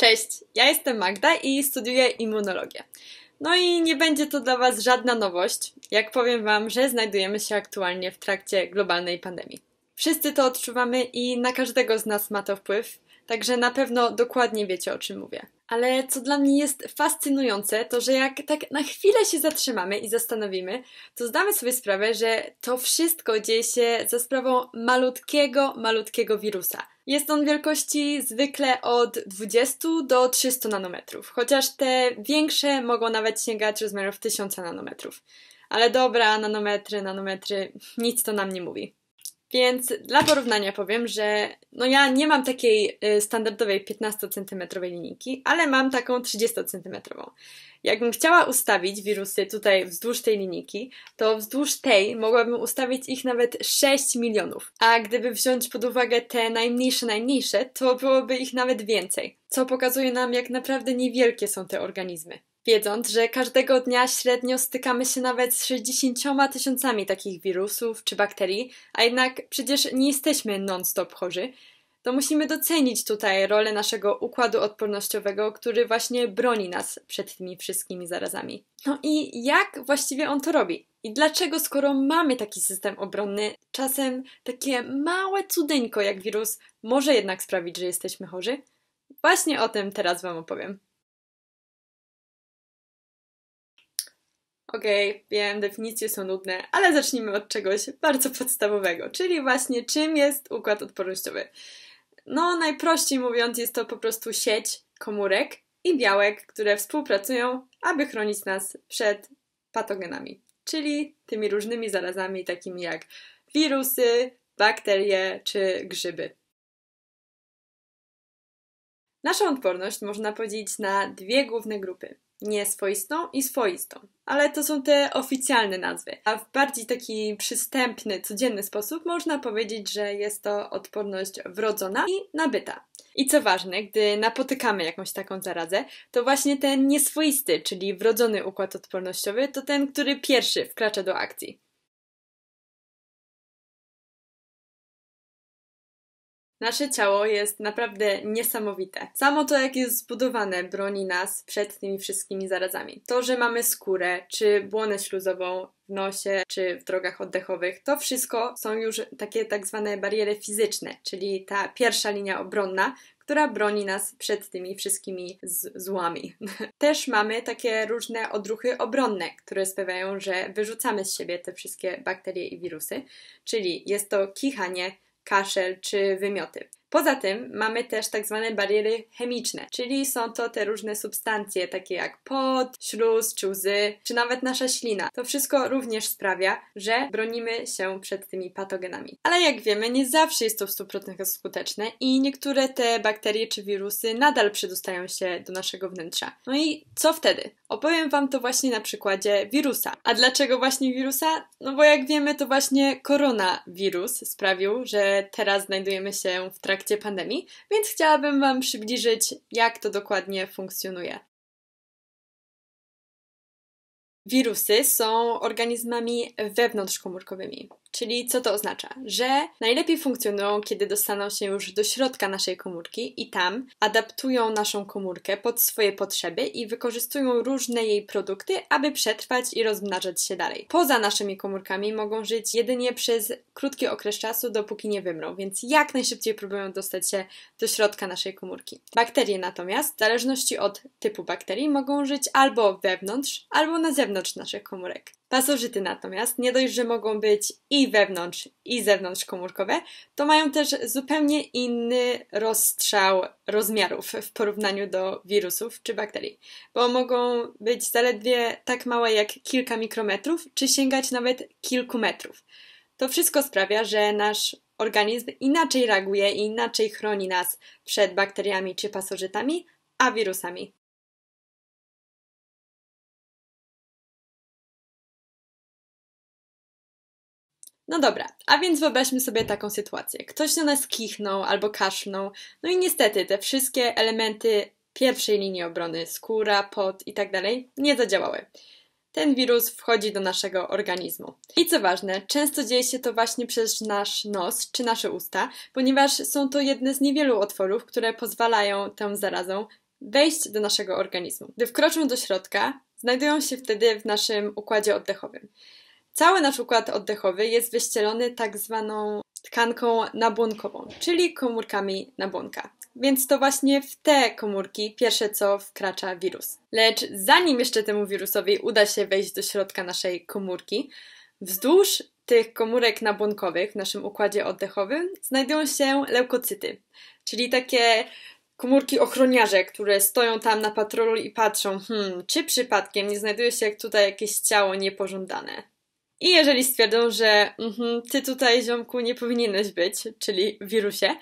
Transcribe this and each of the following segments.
Cześć, ja jestem Magda i studiuję immunologię. No i nie będzie to dla Was żadna nowość, jak powiem Wam, że znajdujemy się aktualnie w trakcie globalnej pandemii. Wszyscy to odczuwamy i na każdego z nas ma to wpływ, także na pewno dokładnie wiecie, o czym mówię. Ale co dla mnie jest fascynujące, to że jak tak na chwilę się zatrzymamy i zastanowimy, to zdamy sobie sprawę, że to wszystko dzieje się za sprawą malutkiego wirusa. Jest on wielkości zwykle od 20 do 300 nanometrów, chociaż te większe mogą nawet sięgać rozmiarów 1000 nanometrów. Ale dobra, nanometry, nic to nam nie mówi. Więc dla porównania powiem, że ja nie mam takiej standardowej 15 cm linijki, ale mam taką 30 cm. Jakbym chciała ustawić wirusy tutaj wzdłuż tej linijki, to wzdłuż tej mogłabym ustawić ich nawet 6 milionów. A gdyby wziąć pod uwagę te najmniejsze, to byłoby ich nawet więcej. Co pokazuje nam, jak naprawdę niewielkie są te organizmy. Wiedząc, że każdego dnia średnio stykamy się nawet z 60 000 takich wirusów czy bakterii, a jednak przecież nie jesteśmy non-stop chorzy, to musimy docenić tutaj rolę naszego układu odpornościowego, który właśnie broni nas przed tymi wszystkimi zarazami. No i jak właściwie on to robi? I dlaczego, skoro mamy taki system obronny, czasem takie małe cudeńko jak wirus może jednak sprawić, że jesteśmy chorzy? Właśnie o tym teraz Wam opowiem. Okej, wiem, definicje są nudne, ale zacznijmy od czegoś bardzo podstawowego, czyli właśnie czym jest układ odpornościowy. Najprościej mówiąc, jest to po prostu sieć komórek i białek, które współpracują, aby chronić nas przed patogenami, czyli tymi różnymi zarazami, takimi jak wirusy, bakterie czy grzyby. Naszą odporność można podzielić na dwie główne grupy. Nieswoistą i swoistą, ale to są te oficjalne nazwy, a w bardziej taki przystępny, codzienny sposób można powiedzieć, że jest to odporność wrodzona i nabyta. I co ważne, gdy napotykamy jakąś taką zarazę, to właśnie ten nieswoisty, czyli wrodzony układ odpornościowy, to ten, który pierwszy wkracza do akcji. Nasze ciało jest naprawdę niesamowite. Samo to, jak jest zbudowane, broni nas przed tymi wszystkimi zarazami. To, że mamy skórę, czy błonę śluzową w nosie, czy w drogach oddechowych, to wszystko są już takie tak zwane bariery fizyczne, czyli ta pierwsza linia obronna, która broni nas przed tymi wszystkimi złami. Też mamy takie różne odruchy obronne, które sprawiają, że wyrzucamy z siebie te wszystkie bakterie i wirusy, czyli jest to kichanie, kaszel czy wymioty. Poza tym mamy też tak zwane bariery chemiczne, czyli są to te różne substancje, takie jak pot, śluz czy łzy, czy nawet nasza ślina. To wszystko również sprawia, że bronimy się przed tymi patogenami. Ale jak wiemy, nie zawsze jest to w 100% skuteczne i niektóre te bakterie czy wirusy nadal przedostają się do naszego wnętrza. No i co wtedy? Opowiem Wam to właśnie na przykładzie wirusa. A dlaczego właśnie wirusa? Bo jak wiemy, to właśnie koronawirus sprawił, że teraz znajdujemy się w trakcie pandemii, więc chciałabym Wam przybliżyć, jak to dokładnie funkcjonuje. Wirusy są organizmami wewnątrzkomórkowymi, czyli co to oznacza? Że najlepiej funkcjonują, kiedy dostaną się już do środka naszej komórki i tam adaptują naszą komórkę pod swoje potrzeby i wykorzystują różne jej produkty, aby przetrwać i rozmnażać się dalej. Poza naszymi komórkami mogą żyć jedynie przez krótki okres czasu, dopóki nie wymrą, więc jak najszybciej próbują dostać się do środka naszej komórki. Bakterie natomiast, w zależności od typu bakterii, mogą żyć albo wewnątrz, albo na zewnątrz naszych komórek. Pasożyty natomiast, nie dość, że mogą być i wewnątrz, i zewnątrzkomórkowe, to mają też zupełnie inny rozstrzał rozmiarów w porównaniu do wirusów czy bakterii, bo mogą być zaledwie tak małe jak kilka mikrometrów, czy sięgać nawet kilku metrów. To wszystko sprawia, że nasz organizm inaczej reaguje i inaczej chroni nas przed bakteriami czy pasożytami, a wirusami. Dobra, a więc wyobraźmy sobie taką sytuację. Ktoś na nas kichnął albo kaszlnął, i niestety te wszystkie elementy pierwszej linii obrony, skóra, pot i tak dalej, nie zadziałały. Ten wirus wchodzi do naszego organizmu. I co ważne, często dzieje się to właśnie przez nasz nos czy nasze usta, ponieważ są to jedne z niewielu otworów, które pozwalają tę zarazę wejść do naszego organizmu. Gdy wkroczą do środka, znajdują się wtedy w naszym układzie oddechowym. Cały nasz układ oddechowy jest wyścielony tak zwaną tkanką nabłonkową, czyli komórkami nabłonka. Więc to właśnie w te komórki pierwsze co wkracza wirus. Lecz zanim jeszcze temu wirusowi uda się wejść do środka naszej komórki, wzdłuż tych komórek nabłonkowych w naszym układzie oddechowym znajdują się leukocyty, czyli takie komórki ochroniarze, które stoją tam na patrolu i patrzą, czy przypadkiem nie znajduje się tutaj jakieś ciało niepożądane. I jeżeli stwierdzą, że ty tutaj, ziomku, nie powinieneś być, czyli wirusie,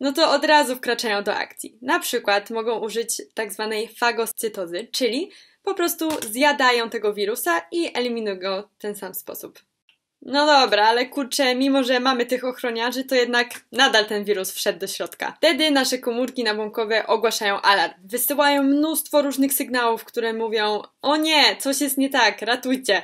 no to od razu wkraczają do akcji. Na przykład mogą użyć tak zwanej fagocytozy, czyli po prostu zjadają tego wirusa i eliminują go w ten sam sposób. No dobra, ale kurczę, mimo że mamy tych ochroniarzy, to jednak nadal ten wirus wszedł do środka. Wtedy nasze komórki nabłonkowe ogłaszają alarm. Wysyłają mnóstwo różnych sygnałów, które mówią: o nie, coś jest nie tak, ratujcie!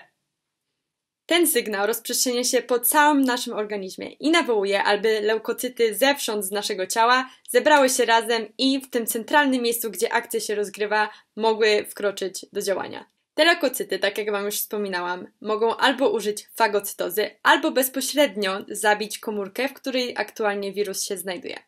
Ten sygnał rozprzestrzenia się po całym naszym organizmie i nawołuje, aby leukocyty zewsząd z naszego ciała zebrały się razem i w tym centralnym miejscu, gdzie akcja się rozgrywa, mogły wkroczyć do działania. Te leukocyty, tak jak Wam już wspominałam, mogą albo użyć fagocytozy, albo bezpośrednio zabić komórkę, w której aktualnie wirus się znajduje.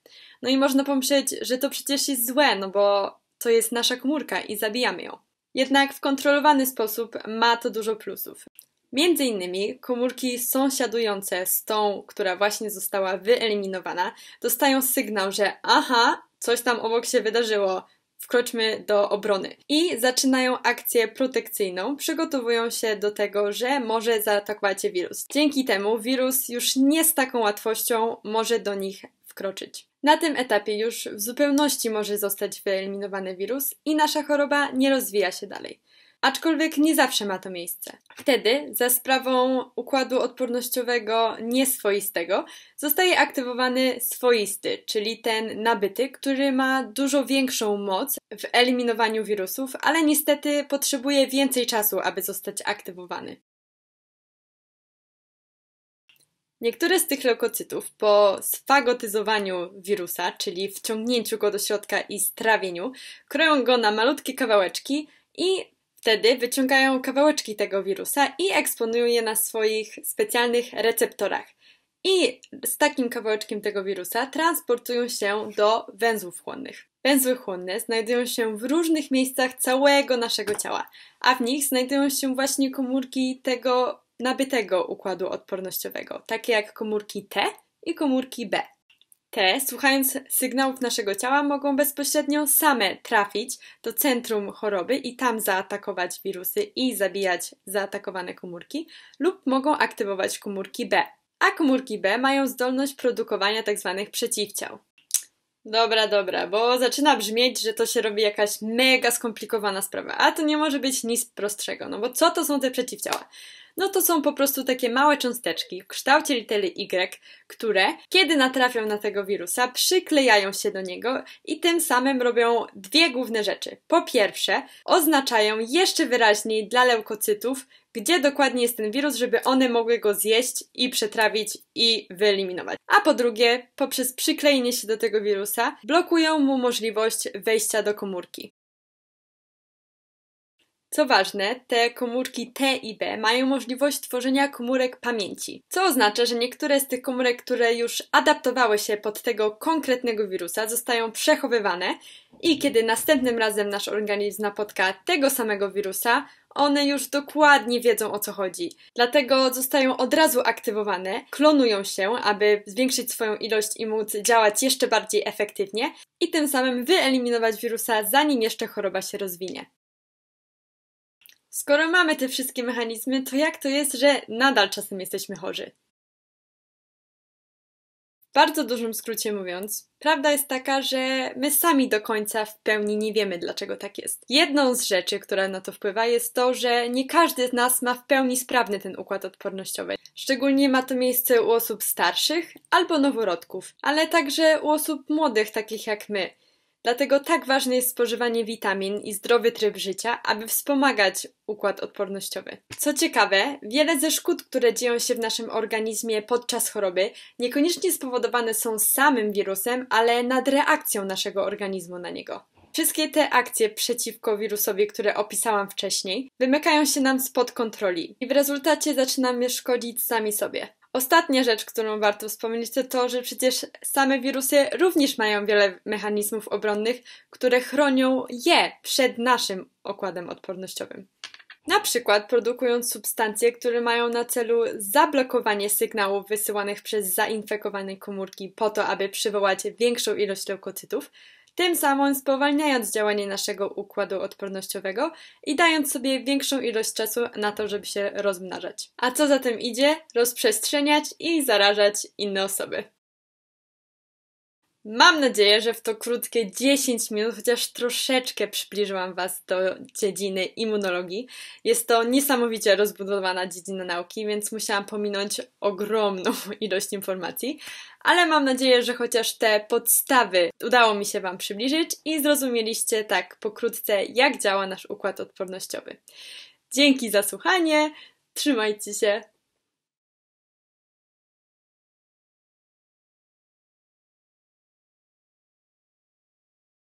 No i można pomyśleć, że to przecież jest złe, no bo to jest nasza komórka i zabijamy ją. Jednak w kontrolowany sposób ma to dużo plusów. Między innymi komórki sąsiadujące z tą, która właśnie została wyeliminowana, dostają sygnał, że aha, coś tam obok się wydarzyło, wkroczmy do obrony. I zaczynają akcję protekcyjną, przygotowują się do tego, że może zaatakować wirus. Dzięki temu wirus już nie z taką łatwością może do nich wkroczyć. Na tym etapie już w zupełności może zostać wyeliminowany wirus i nasza choroba nie rozwija się dalej. Aczkolwiek nie zawsze ma to miejsce. Wtedy za sprawą układu odpornościowego nieswoistego zostaje aktywowany swoisty, czyli ten nabyty, który ma dużo większą moc w eliminowaniu wirusów, ale niestety potrzebuje więcej czasu, aby zostać aktywowany. Niektóre z tych leukocytów po sfagotyzowaniu wirusa, czyli wciągnięciu go do środka i strawieniu, kroją go na malutkie kawałeczki i wtedy wyciągają kawałeczki tego wirusa i eksponują je na swoich specjalnych receptorach. I z takim kawałeczkiem tego wirusa transportują się do węzłów chłonnych. Węzły chłonne znajdują się w różnych miejscach całego naszego ciała, a w nich znajdują się właśnie komórki tego nabytego układu odpornościowego, takie jak komórki T i komórki B. Te, słuchając sygnałów naszego ciała, mogą bezpośrednio same trafić do centrum choroby i tam zaatakować wirusy i zabijać zaatakowane komórki, lub mogą aktywować komórki B. A komórki B mają zdolność produkowania tzw. przeciwciał. Dobra, bo zaczyna brzmieć, że to się robi jakaś mega skomplikowana sprawa, a to nie może być nic prostszego, no bo co to są te przeciwciała? No to są po prostu takie małe cząsteczki w kształcie litery Y, które kiedy natrafią na tego wirusa, przyklejają się do niego i tym samym robią dwie główne rzeczy. Po pierwsze, oznaczają jeszcze wyraźniej dla leukocytów, gdzie dokładnie jest ten wirus, żeby one mogły go zjeść i przetrawić i wyeliminować. A po drugie, poprzez przyklejenie się do tego wirusa, blokują mu możliwość wejścia do komórki. Co ważne, te komórki T i B mają możliwość tworzenia komórek pamięci, co oznacza, że niektóre z tych komórek, które już adaptowały się pod tego konkretnego wirusa, zostają przechowywane i kiedy następnym razem nasz organizm napotka tego samego wirusa, one już dokładnie wiedzą, o co chodzi. Dlatego zostają od razu aktywowane, klonują się, aby zwiększyć swoją ilość i móc działać jeszcze bardziej efektywnie i tym samym wyeliminować wirusa, zanim jeszcze choroba się rozwinie. Skoro mamy te wszystkie mechanizmy, to jak to jest, że nadal czasem jesteśmy chorzy? W bardzo dużym skrócie mówiąc, prawda jest taka, że my sami do końca w pełni nie wiemy, dlaczego tak jest. Jedną z rzeczy, która na to wpływa, jest to, że nie każdy z nas ma w pełni sprawny ten układ odpornościowy. Szczególnie ma to miejsce u osób starszych albo noworodków, ale także u osób młodych, takich jak my. Dlatego tak ważne jest spożywanie witamin i zdrowy tryb życia, aby wspomagać układ odpornościowy. Co ciekawe, wiele ze szkód, które dzieją się w naszym organizmie podczas choroby, niekoniecznie spowodowane są samym wirusem, ale nadreakcją naszego organizmu na niego. Wszystkie te akcje przeciwko wirusowi, które opisałam wcześniej, wymykają się nam spod kontroli i w rezultacie zaczynamy szkodzić sami sobie. Ostatnia rzecz, którą warto wspomnieć, to to, że przecież same wirusy również mają wiele mechanizmów obronnych, które chronią je przed naszym układem odpornościowym. Na przykład produkując substancje, które mają na celu zablokowanie sygnałów wysyłanych przez zainfekowane komórki po to, aby przywołać większą ilość leukocytów, tym samym spowalniając działanie naszego układu odpornościowego i dając sobie większą ilość czasu na to, żeby się rozmnażać. A co za tym idzie? Rozprzestrzeniać i zarażać inne osoby. Mam nadzieję, że w to krótkie 10 minut chociaż troszeczkę przybliżyłam Was do dziedziny immunologii. Jest to niesamowicie rozbudowana dziedzina nauki, więc musiałam pominąć ogromną ilość informacji, ale mam nadzieję, że chociaż te podstawy udało mi się Wam przybliżyć i zrozumieliście tak pokrótce, jak działa nasz układ odpornościowy. Dzięki za słuchanie, trzymajcie się!